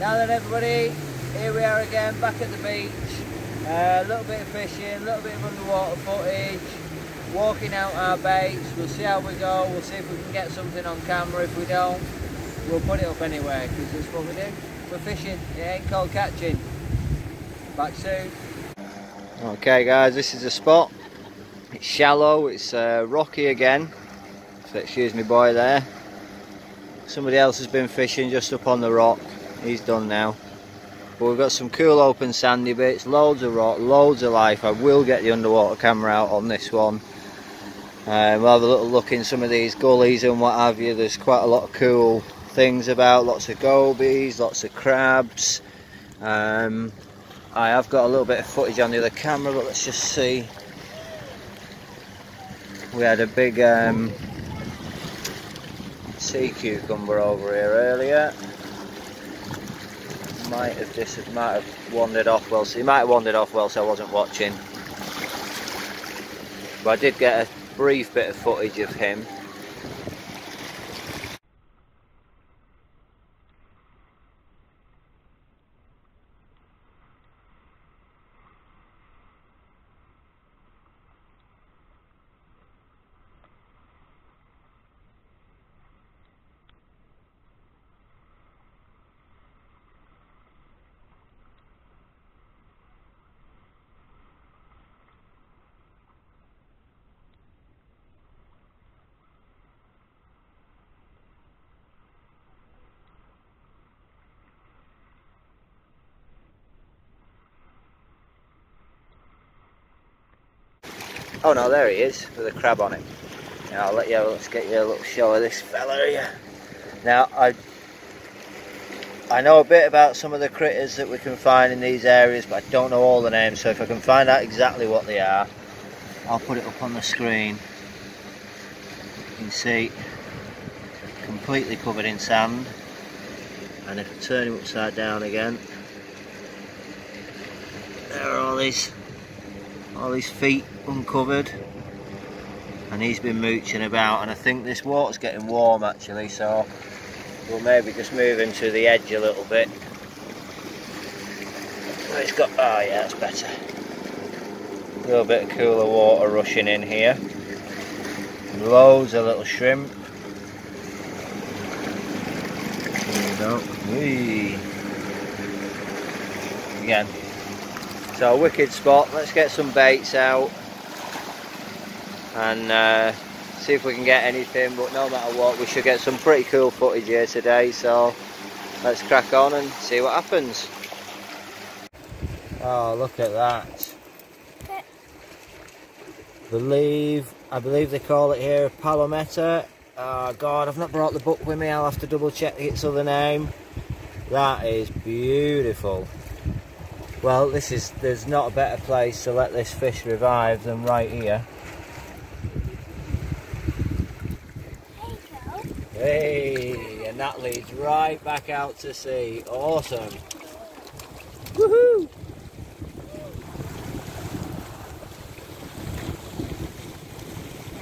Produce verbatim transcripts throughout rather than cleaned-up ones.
Now then everybody, here we are again, back at the beach. A uh, little bit of fishing, a little bit of underwater footage, walking out our baits. We'll see how we go, we'll see if we can get something on camera. If we don't, we'll put it up anyway, because that's what we do. We're fishing, it ain't called catching. Back soon. Okay guys, this is the spot. It's shallow, it's uh, rocky again. So excuse me boy there. Somebody else has been fishing just up on the rock. He's done now, but we've got some cool open sandy bits, loads of rock, loads of life. I will get the underwater camera out on this one. Uh, we'll have a little look in some of these gullies and what have you. There's quite a lot of cool things about, lots of gobies, lots of crabs. um, I have got a little bit of footage on the other camera, but let's just see. We had a big um, sea cucumber over here earlier. Might have this might have wandered off whilst he might have wandered off whilst I wasn't watching, but I did get a brief bit of footage of him. Oh no, there he is with a crab on him. Now I'll let you have, let's get you a little show of this fella here. Now I I know a bit about some of the critters that we can find in these areas, but I don't know all the names, so if I can find out exactly what they are, I'll put it up on the screen. You can see completely covered in sand, and if I turn him upside down again, there are all these all these feet uncovered, and he's been mooching about. And I think this water's getting warm actually, so we'll maybe just move him to the edge a little bit. It's got, oh yeah, that's better. A little bit of cooler water rushing in here. Loads of little shrimp. There we go. Whee. Again, so a wicked spot. Let's get some baits out and uh, see if we can get anything, but no matter what, we should get some pretty cool footage here today, so let's crack on and see what happens. Oh, look at that. Believe, I believe they call it here palometa. Oh god, I've not brought the book with me, I'll have to double check its other name. That is beautiful. Well, this is, there's not a better place to let this fish revive than right here. Hey, and that leads right back out to sea. Awesome. Woohoo!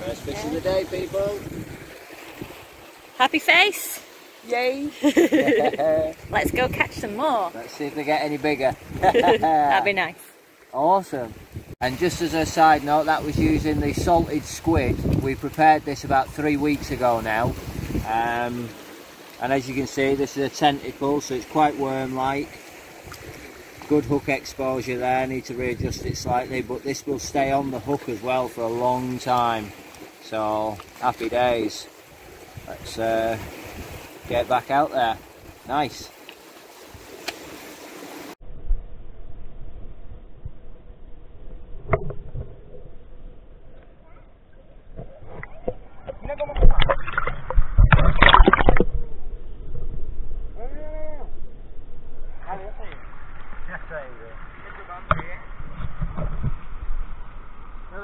First fish of the day, people. Happy face. Yay! Let's go catch some more. Let's see if they get any bigger. That'd be nice. Awesome. And just as a side note, that was using the salted squid. We prepared this about three weeks ago now. Um, and as you can see, this is a tentacle, so it's quite worm-like. Good hook exposure there, I need to readjust it slightly, but this will stay on the hook as well for a long time. So, happy days. Let's uh, get back out there. Nice. Another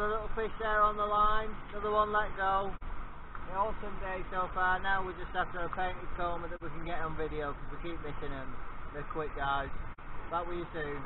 little fish there on the line, another one let go. An awesome day so far. Now we're just after a painted coma that we can get on video because we keep missing them. They're quick guys. Back with you soon.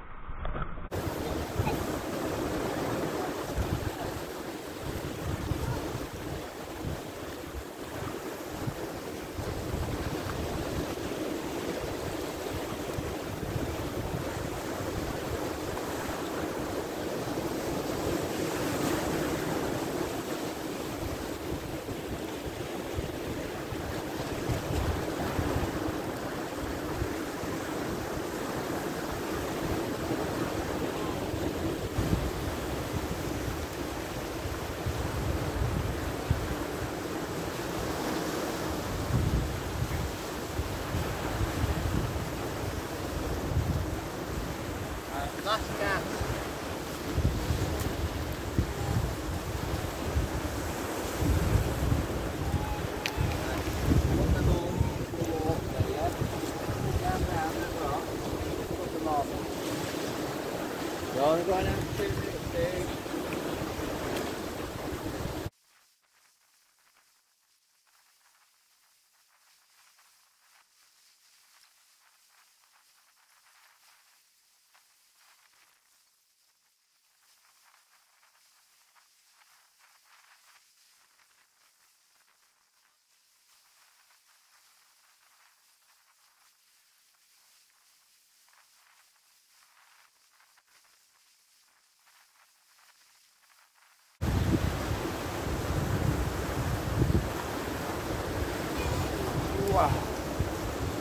Wow.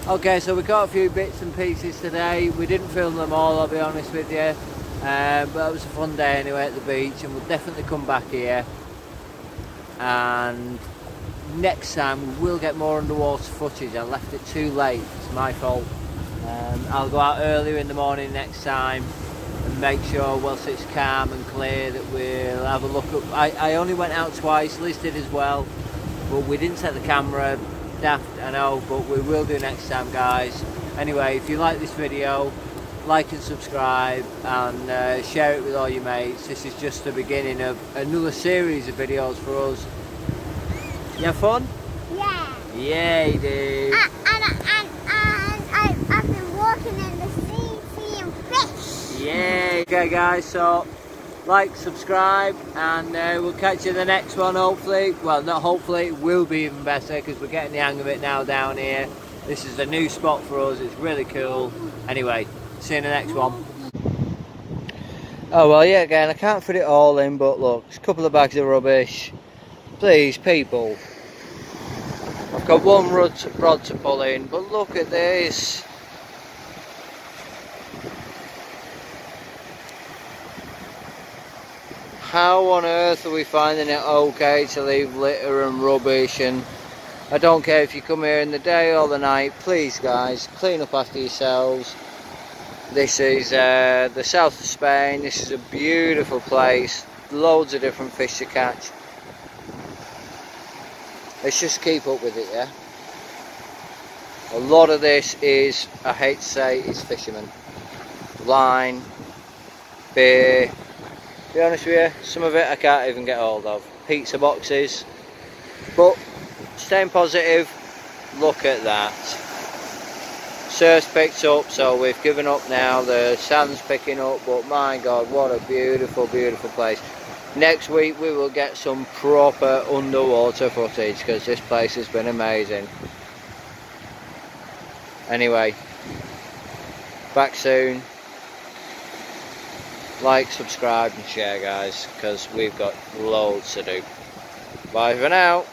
Okay, so we caught a few bits and pieces today. We didn't film them all, I'll be honest with you, um, but it was a fun day anyway at the beach, and we'll definitely come back here, and next time we will get more underwater footage. I left it too late, it's my fault. um, I'll go out earlier in the morning next time and make sure whilst it's calm and clear that we'll have a look up. I, I only went out twice, Liz did as well, but we didn't set the camera, daft I know, but we will do next time, guys. Anyway, if you like this video, like and subscribe, and uh, share it with all your mates. This is just the beginning of another series of videos for us. You have fun? Yeah. Yeah, you do. And, and, and, and I, I've been walking in the sea, seeing fish. Yeah. Okay, guys, so like, subscribe, and uh, we'll catch you in the next one, hopefully. Well, not hopefully, it will be even better, because we're getting the hang of it now down here. This is a new spot for us. It's really cool. Anyway, see you in the next one. Oh, well, yeah, again, I can't fit it all in, but look, it's a couple of bags of rubbish. Please, people. I've got one rod to, rod to pull in, but look at this. How on earth are we finding it okay to leave litter and rubbish? And I don't care if you come here in the day or the night, please, guys, clean up after yourselves. This is uh, the south of Spain. This is a beautiful place, loads of different fish to catch. Let's just keep up with it, yeah? A lot of this is, I hate to say, it's fishermen. Line, beer. Be honest with you, some of it I can't even get hold of. Pizza boxes. But staying positive, look at that. Surf's picked up, so we've given up now. The sand's picking up, but my God, what a beautiful, beautiful place. Next week we will get some proper underwater footage, because this place has been amazing. Anyway, back soon. Like, subscribe and share, guys, because we've got loads to do. Bye for now.